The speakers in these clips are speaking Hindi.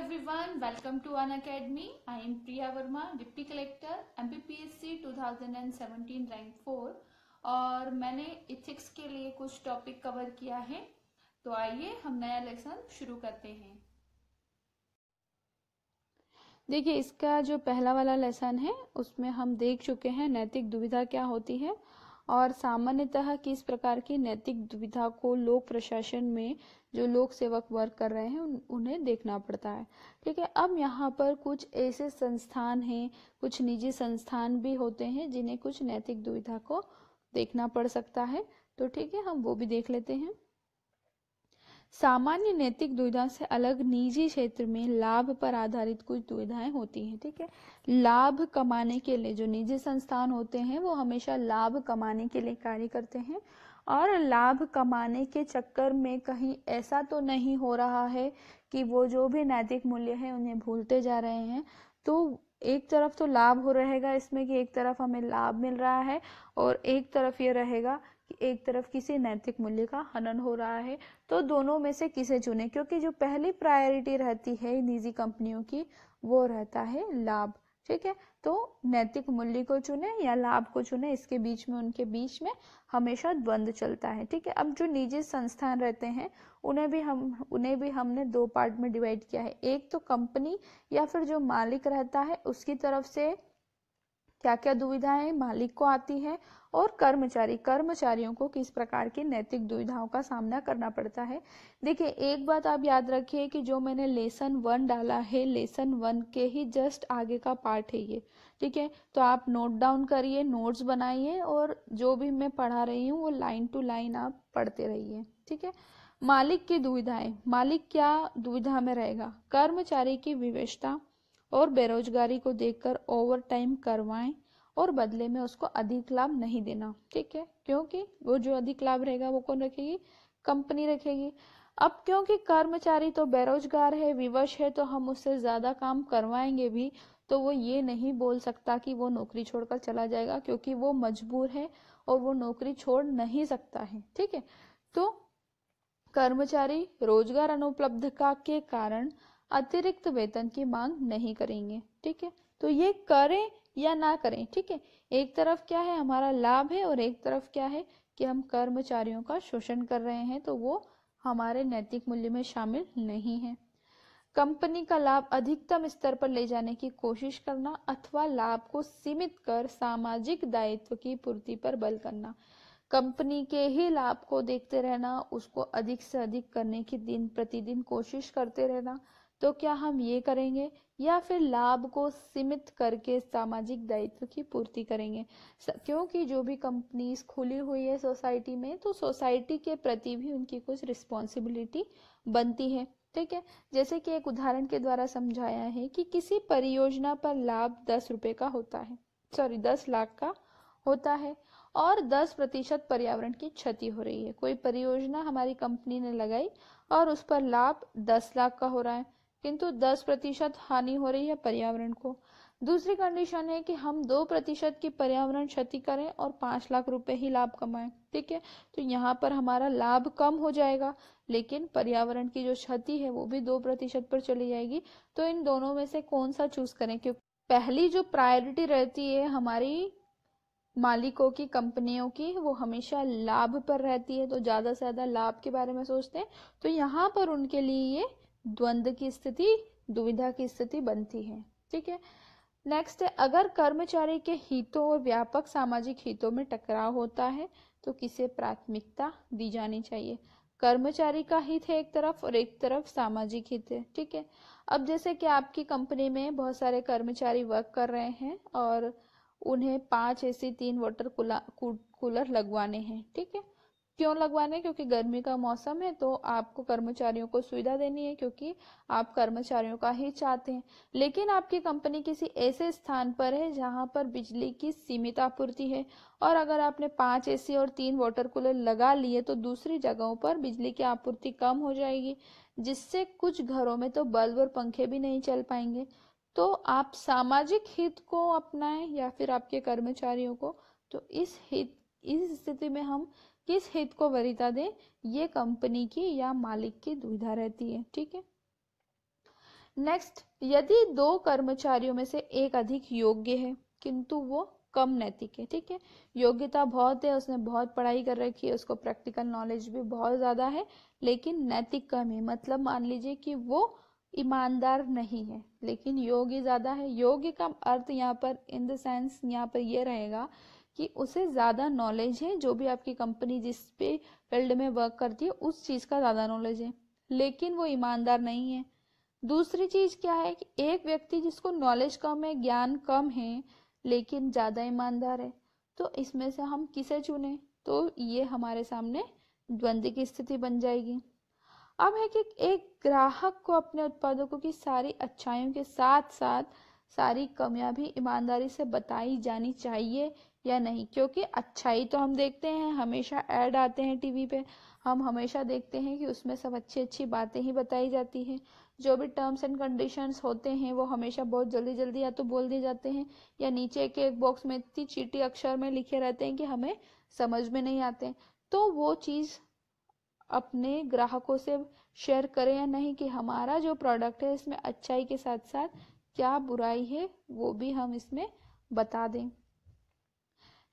everyone, welcome to An Academy. I am Priya Verma, Deputy Collector, MPPSC 2017 rank 4 और मैंने इथिक्स के लिए कुछ टॉपिक कवर किया है। तो आइए हम नया लेसन शुरू करते हैं। देखिए, इसका जो पहला वाला लेसन है उसमें हम देख चुके हैं नैतिक दुविधा क्या होती है और सामान्यतः किस प्रकार की नैतिक दुविधा को लोक प्रशासन में जो लोक सेवक वर्क कर रहे हैं उन्हें देखना पड़ता है। ठीक है, अब यहाँ पर कुछ ऐसे संस्थान हैं, कुछ निजी संस्थान भी होते हैं जिन्हें कुछ नैतिक दुविधा को देखना पड़ सकता है। तो ठीक है, हम वो भी देख लेते हैं। सामान्य नैतिक दुविधा से अलग निजी क्षेत्र में लाभ पर आधारित कुछ दुविधाएं होती हैं। ठीक है, लाभ कमाने के लिए जो निजी संस्थान होते हैं वो हमेशा लाभ कमाने के लिए कार्य करते हैं और लाभ कमाने के चक्कर में कहीं ऐसा तो नहीं हो रहा है कि वो जो भी नैतिक मूल्य है उन्हें भूलते जा रहे हैं। तो एक तरफ तो लाभ हो रहेगा इसमें कि एक तरफ हमें लाभ मिल रहा है और एक तरफ ये रहेगा कि एक तरफ किसी नैतिक मूल्य का हनन हो रहा है। तो दोनों में से किसे चुने, क्योंकि जो पहली प्रायोरिटी रहती है निजी कंपनियों की वो रहता है लाभ। ठीक है, तो नैतिक मूल्य को चुने या लाभ को चुने, इसके बीच में उनके बीच में हमेशा द्वंद्व चलता है। ठीक है, अब जो निजी संस्थान रहते हैं उन्हें भी हमने दो पार्ट में डिवाइड किया है। एक तो कंपनी या फिर जो मालिक रहता है उसकी तरफ से क्या क्या दुविधाएं मालिक को आती है और कर्मचारियों को किस प्रकार की नैतिक दुविधाओं का सामना करना पड़ता है। देखिए, एक बात आप याद रखिए कि जो मैंने लेसन 1 डाला है, लेसन 1 के ही जस्ट आगे का पार्ट है ये। ठीक है, तो आप नोट डाउन करिए, नोट्स बनाइए और जो भी मैं पढ़ा रही हूँ वो लाइन टू लाइन आप पढ़ते रहिए। ठीक है, मालिक की दुविधाएं, मालिक क्या दुविधा में रहेगा, कर्मचारी की विवशता और बेरोजगारी को देखकर ओवर टाइम करवाएं और बदले में उसको अधिक लाभ नहीं देना। ठीक है, क्योंकि वो जो अधिक लाभ रहेगा वो कौन रखेगी, कंपनी रखेगी। अब क्योंकि कर्मचारी तो बेरोजगार है, विवश है, तो हम उससे ज्यादा काम करवाएंगे भी तो वो ये नहीं बोल सकता कि वो नौकरी छोड़कर चला जाएगा, क्योंकि वो मजबूर है और वो नौकरी छोड़ नहीं सकता है। ठीक है, तो कर्मचारी रोजगार अनुपलब्धता के कारण अतिरिक्त वेतन की मांग नहीं करेंगे। ठीक है, तो ये करें या ना करें, ठीक है, एक तरफ क्या है हमारा लाभ है और एक तरफ क्या है कि हम कर्मचारियों का शोषण कर रहे हैं, तो वो हमारे नैतिक मूल्य में शामिल नहीं है। कंपनी का लाभ अधिकतम स्तर पर ले जाने की कोशिश करना अथवा लाभ को सीमित कर सामाजिक दायित्व की पूर्ति पर बल करना, कंपनी के ही लाभ को देखते रहना, उसको अधिक से अधिक करने की दिन प्रतिदिन कोशिश करते रहना। तो क्या हम ये करेंगे या फिर लाभ को सीमित करके सामाजिक दायित्व की पूर्ति करेंगे, क्योंकि जो भी कंपनीज खुली हुई है सोसाइटी में तो सोसाइटी के प्रति भी उनकी कुछ रिस्पॉन्सिबिलिटी बनती है। ठीक है, जैसे कि एक उदाहरण के द्वारा समझाया है कि किसी परियोजना पर लाभ 10 रुपए का होता है, सॉरी 10 लाख का होता है और 10% पर्यावरण की क्षति हो रही है। कोई परियोजना हमारी कंपनी ने लगाई और उस पर लाभ 10 लाख का हो रहा है, किंतु 10% हानि हो रही है पर्यावरण को। दूसरी कंडीशन है कि हम 2% की पर्यावरण क्षति करें और 5 लाख रुपए ही लाभ कमाएं। ठीक है, तो यहाँ पर हमारा लाभ कम हो जाएगा लेकिन पर्यावरण की जो क्षति है वो भी 2% पर चली जाएगी। तो इन दोनों में से कौन सा चूज करें, क्योंकि पहली जो प्रायोरिटी रहती है हमारी मालिकों की, कंपनियों की, वो हमेशा लाभ पर रहती है, तो ज्यादा से ज्यादा लाभ के बारे में सोचते हैं। तो यहाँ पर उनके लिए ये द्वंद्व की स्थिति, दुविधा की स्थिति बनती है। ठीक है, नेक्स्ट है अगर कर्मचारी के हितों और व्यापक सामाजिक हितों में टकराव होता है तो किसे प्राथमिकता दी जानी चाहिए। कर्मचारी का हित है एक तरफ और एक तरफ सामाजिक हित है। ठीक है, अब जैसे कि आपकी कंपनी में बहुत सारे कर्मचारी वर्क कर रहे हैं और उन्हें 5 AC 3 वाटर कूलर लगवाने हैं। ठीक है, क्यों लगवाने, क्योंकि गर्मी का मौसम है तो आपको कर्मचारियों को सुविधा देनी है, क्योंकि आप कर्मचारियों का ही चाहते हैं। लेकिन आपकी कंपनी किसी ऐसे स्थान पर है जहां पर बिजली की सीमित आपूर्ति है और अगर आपने 5 AC और 3 वाटर कूलर लगा लिए तो दूसरी जगहों पर बिजली की आपूर्ति कम हो जाएगी, जिससे कुछ घरों में तो बल्ब और पंखे भी नहीं चल पाएंगे। तो आप सामाजिक हित को अपनाएं या फिर आपके कर्मचारियों को, तो इस स्थिति में हम किस हित को वरीयता दें, ये कंपनी की या मालिक की दुविधा रहती है। ठीक है, नेक्स्ट, यदि दो कर्मचारियों में से एक अधिक योग्य है किंतु वो कम नैतिक है, ठीक है, योग्यता बहुत है, उसने बहुत पढ़ाई कर रखी है, उसको प्रैक्टिकल नॉलेज भी बहुत ज्यादा है, लेकिन नैतिक कम है, मतलब मान लीजिए कि वो ईमानदार नहीं है, लेकिन योग्य ज्यादा है। योग्य का अर्थ यहाँ पर इन द सेंस यहाँ पर ये रहेगा कि उसे ज्यादा नॉलेज है, जो भी आपकी कंपनी जिस पे फील्ड में वर्क करती है उस चीज का ज्यादा नॉलेज है, लेकिन वो ईमानदार नहीं है। दूसरी चीज क्या है कि एक व्यक्ति जिसको नॉलेज कम है, ज्ञान कम है, लेकिन ज्यादा ईमानदार है, तो इसमें से हम किसे चुने? तो ये हमारे सामने द्वंद्व की स्थिति बन जाएगी। अब है कि एक ग्राहक को अपने उत्पादों की सारी अच्छाइयों के साथ साथ सारी कमियां भी ईमानदारी से बताई जानी चाहिए या नहीं, क्योंकि अच्छाई तो हम देखते हैं, हमेशा ऐड आते हैं टीवी पे, हम हमेशा देखते हैं कि उसमें सब अच्छी अच्छी बातें ही बताई जाती हैं, जो भी टर्म्स एंड कंडीशंस होते हैं वो हमेशा बहुत जल्दी जल्दी या तो बोल दिए जाते हैं या नीचे के एक बॉक्स में इतनी चीटी अक्षर में लिखे रहते हैं कि हमें समझ में नहीं आते। तो वो चीज़ अपने ग्राहकों से शेयर करें या नहीं कि हमारा जो प्रोडक्ट है इसमें अच्छाई के साथ साथ क्या बुराई है वो भी हम इसमें बता दें।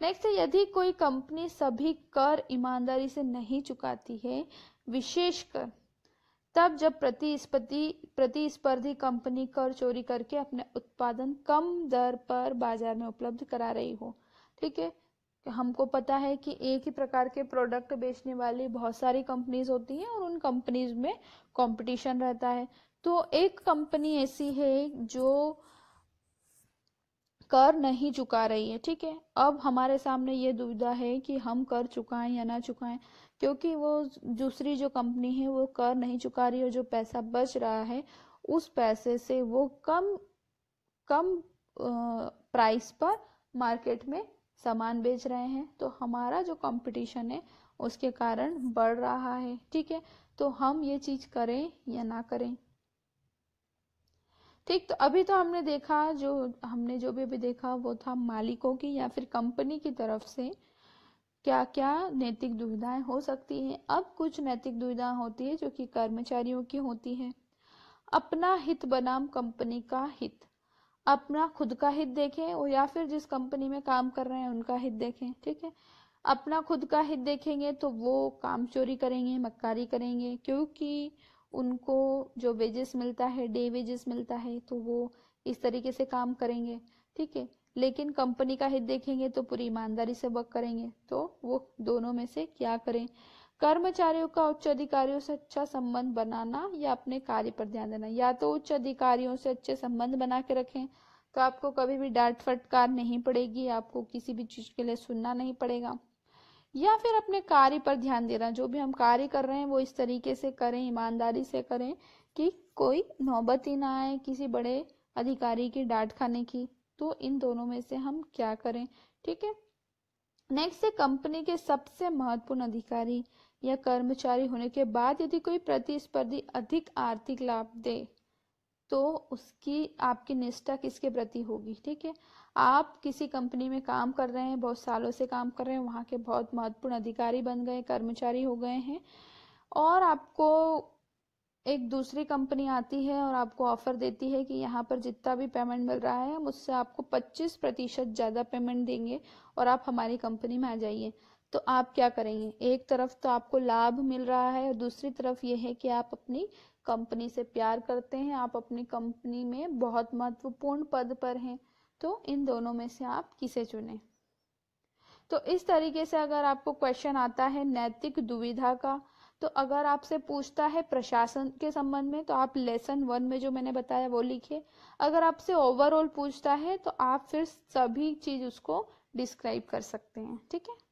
नेक्स्ट, यदि कोई कंपनी सभी कर ईमानदारी से नहीं चुकाती है, विशेषकर तब जब प्रतिस्पर्धी कंपनी कर चोरी करके अपने उत्पादन कम दर पर बाजार में उपलब्ध करा रही हो, ठीक है, हमको पता है कि एक ही प्रकार के प्रोडक्ट बेचने वाली बहुत सारी कंपनीज होती हैं और उन कंपनीज में कंपटीशन रहता है, तो एक कंपनी ऐसी है जो कर नहीं चुका रही है, ठीक है, अब हमारे सामने ये दुविधा है कि हम कर चुकाएं या ना चुकाएं, क्योंकि वो दूसरी जो कंपनी है वो कर नहीं चुका रही है और जो पैसा बच रहा है उस पैसे से वो कम प्राइस पर मार्केट में सामान बेच रहे हैं, तो हमारा जो कंपटीशन है उसके कारण बढ़ रहा है, ठीक है, तो हम ये चीज करें या ना करें। ठीक, तो अभी तो हमने देखा, जो भी देखा वो था मालिकों की या फिर कंपनी की तरफ से क्या क्या नैतिक दुविधाएं हो सकती हैं। अब कुछ नैतिक दुविधाएं होती है जो कि कर्मचारियों की होती है। अपना हित बनाम कंपनी का हित, अपना खुद का हित देखें और या फिर जिस कंपनी में काम कर रहे हैं उनका हित देखें, ठीक है। अपना खुद का हित देखेंगे तो वो काम चोरी करेंगे, मक्कारी करेंगे, क्योंकि उनको जो वेजेस मिलता है, डे वेजेस मिलता है, तो वो इस तरीके से काम करेंगे, ठीक है। लेकिन कंपनी का हित देखेंगे तो पूरी ईमानदारी से वर्क करेंगे, तो वो दोनों में से क्या करें। कर्मचारियों का उच्च अधिकारियों से अच्छा संबंध बनाना या अपने कार्य पर ध्यान देना, या तो उच्च अधिकारियों से अच्छे संबंध बना के रखें तो आपको कभी भी डांट फटकार नहीं पड़ेगी, आपको किसी भी चीज के लिए सुनना नहीं पड़ेगा, या फिर अपने कार्य पर ध्यान देना, जो भी हम कार्य कर रहे हैं वो इस तरीके से करें, ईमानदारी से करें कि कोई नौबत ही ना आए किसी बड़े अधिकारी की डांट खाने की, तो इन दोनों में से हम क्या करें, ठीक है। नेक्स्ट है, कंपनी के सबसे महत्वपूर्ण अधिकारी या कर्मचारी होने के बाद यदि कोई प्रतिस्पर्धी अधिक आर्थिक लाभ दे तो उसकी आपकी निष्ठा किसके प्रति होगी, ठीक है। आप किसी कंपनी में काम कर रहे हैं, बहुत सालों से काम कर रहे हैं, वहाँ के बहुत महत्वपूर्ण अधिकारी बन गए, कर्मचारी हो गए हैं, और आपको एक दूसरी कंपनी आती है और आपको ऑफर देती है कि यहाँ पर जितना भी पेमेंट मिल रहा है मुझसे आपको 25% ज़्यादा पेमेंट देंगे और आप हमारी कंपनी में आ जाइए, तो आप क्या करेंगे। एक तरफ तो आपको लाभ मिल रहा है और दूसरी तरफ ये है कि आप अपनी कंपनी से प्यार करते हैं, आप अपनी कंपनी में बहुत महत्वपूर्ण पद पर हैं, तो इन दोनों में से आप किसे चुनें। तो इस तरीके से अगर आपको क्वेश्चन आता है नैतिक दुविधा का, तो अगर आपसे पूछता है प्रशासन के संबंध में तो आप लेसन 1 में जो मैंने बताया वो लिखिए। अगर आपसे ओवरऑल पूछता है तो आप फिर सभी चीज उसको डिस्क्राइब कर सकते हैं, ठीक है।